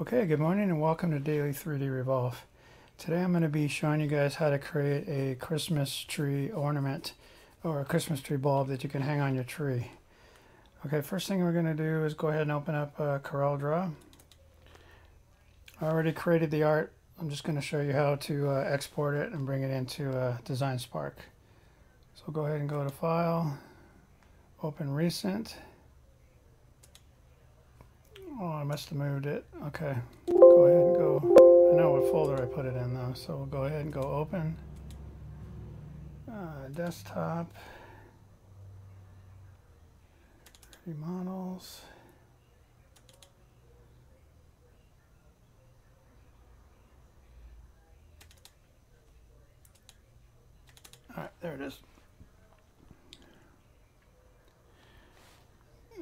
Okay, good morning and welcome to Daily 3D Revolve. Today I'm going to be showing you guys how to create a Christmas tree ornament or a Christmas tree bulb that you can hang on your tree. Okay, first thing we're going to do is go ahead and open up CorelDRAW. I already created the art. I'm just going to show you how to export it and bring it into DesignSpark. So go ahead and go to File, Open Recent. Oh, I must have moved it. Okay, go ahead and go. I know what folder I put it in though, so we'll go ahead and go open. Desktop. 3D models. Alright, there it is.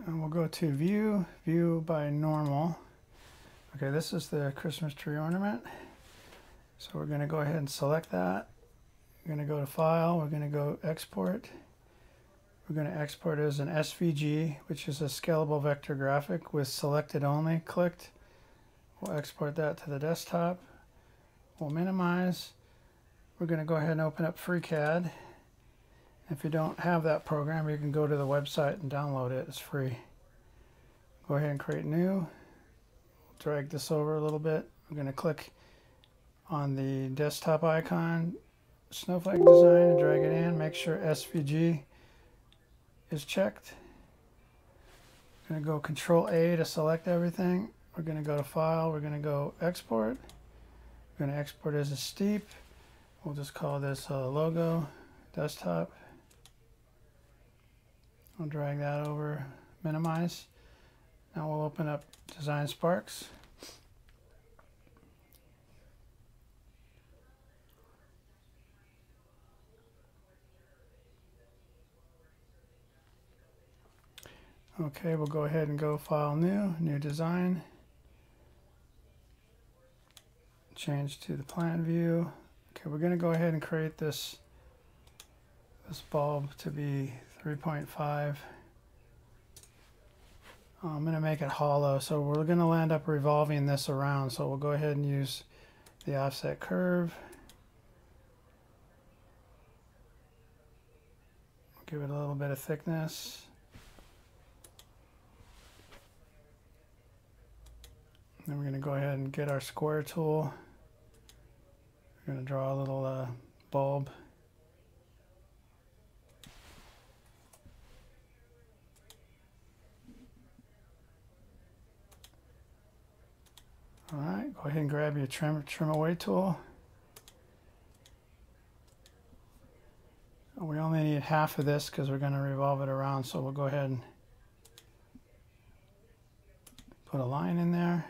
And we'll go to View, View by Normal. Okay, this is the Christmas tree ornament. So we're going to go ahead and select that. We're going to go to File, we're going to go Export. We're going to export as an SVG, which is a scalable vector graphic with selected only clicked. We'll export that to the desktop. We'll minimize. We're going to go ahead and open up FreeCAD. If you don't have that program, you can go to the website and download it. It's free. Go ahead and create new. Drag this over a little bit. I'm going to click on the desktop icon, snowflake design, and drag it in. Make sure SVG is checked. I'm going to go Control A to select everything. We're going to go to File. We're going to go Export. We're going to export as a STEP. We'll just call this logo desktop. I'll drag that over, minimize. Now we'll open up DesignSpark. Okay, we'll go ahead and go File, New, New Design. Change to the plan view. Okay, we're going to go ahead and create this bulb to be 3.5. I'm going to make it hollow, so we're going to end up revolving this around, so we'll go ahead and use the offset curve. Give it a little bit of thickness. Then we're going to go ahead and get our square tool. We're going to draw a little bulb. All right, go ahead and grab your trim away tool. We only need half of this because we're going to revolve it around, so we'll go ahead and put a line in there.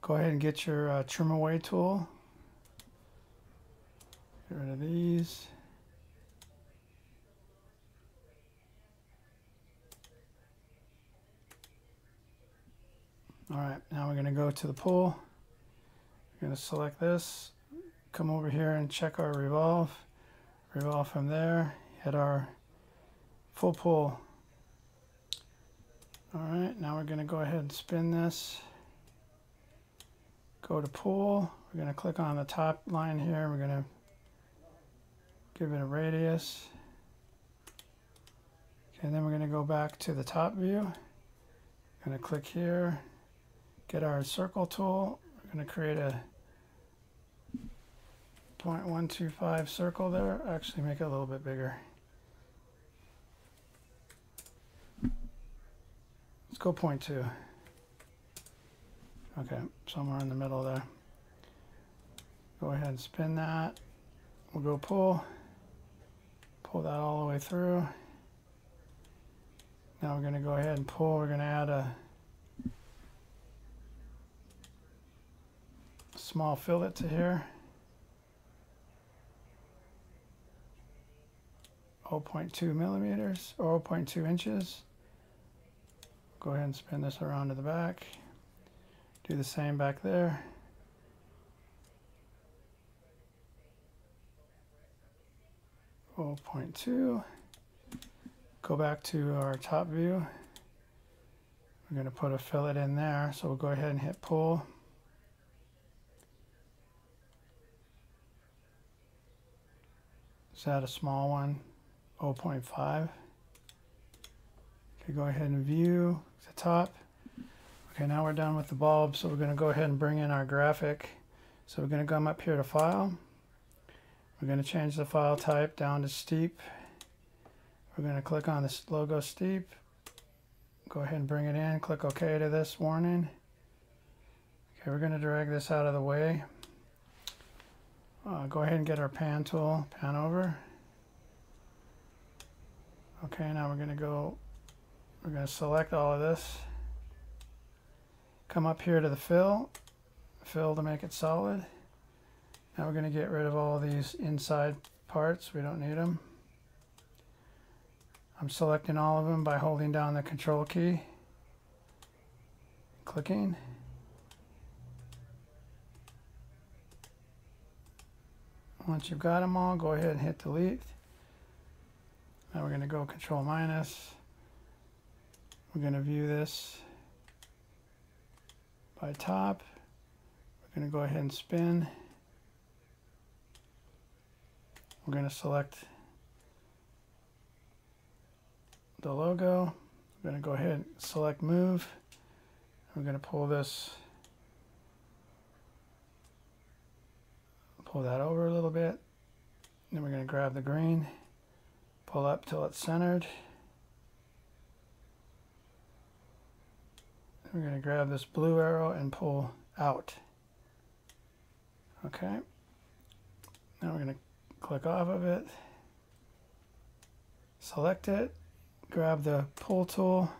Go ahead and get your trim away tool. Get rid of these. All right, now we're going to go to the pull. We're going to select this, come over here and check our revolve. Revolve from there, hit our full pull. All right, now we're going to go ahead and spin this. Go to pull. We're going to click on the top line here. We're going to give it a radius. Okay, and then we're going to go back to the top view. Going to click here. Get our circle tool. We're going to create a 0.125 circle there. Actually, make it a little bit bigger. Let's go 0.2. Okay, somewhere in the middle there. Go ahead and spin that. We'll go pull. Pull that all the way through. Now we're going to go ahead and pull. We're going to add a small fillet to here, 0.2 millimeters or 0.2 inches. Go ahead and spin this around to the back. Do the same back there. Oh, 0.2. Go back to our top view. We're going to put a fillet in there, so we'll go ahead and hit pull. Set a small one, 0.5. Okay, go ahead and view the top. Okay, now we're done with the bulb, so we're going to go ahead and bring in our graphic. So we're going to come up here to File. We're going to change the file type down to Steep. We're going to click on this logo Steep. Go ahead and bring it in. Click OK to this warning. Okay, we're going to drag this out of the way. Go ahead and get our pan tool, pan over. Okay, now we're going to select all of this. Come up here to the fill to make it solid. Now we're going to get rid of all these inside parts. We don't need them. I'm selecting all of them by holding down the control key, clicking. Once you've got them all, go ahead and hit delete. Now we're going to go control minus. We're going to view this by top. We're going to go ahead and spin. We're going to select the logo. We're going to go ahead and select move. We're going to pull that over a little bit. Then we're going to grab the green, pull up till it's centered. We're going to grab this blue arrow and pull out. Okay. Now we're going to click off of it, select it, grab the pull tool,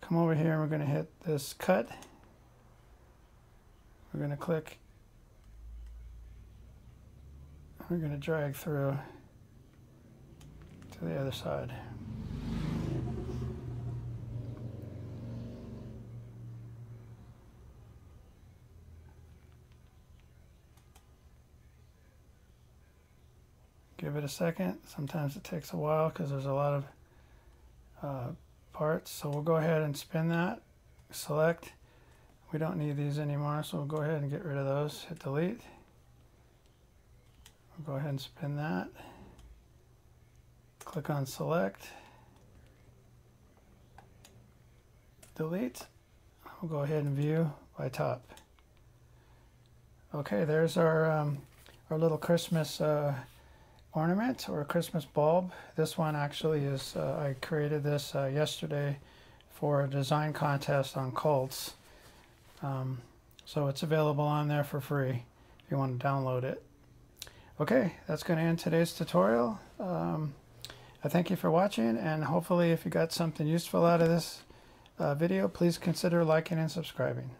come over here, and we're going to hit this cut. We're going to click. We're going to drag through to the other side. Give it a second. Sometimes it takes a while because there's a lot of parts. So we'll go ahead and spin that. Select. We don't need these anymore, so we'll go ahead and get rid of those. Hit delete. We'll go ahead and spin that. Click on select. Delete. We'll go ahead and view by top. Okay, there's our little Christmas ornament or a Christmas bulb. This one actually is, I created this yesterday for a design contest on Cults. So it's available on there for free if you want to download it. Okay, that's going to end today's tutorial. I thank you for watching, and hopefully if you got something useful out of this video, please consider liking and subscribing.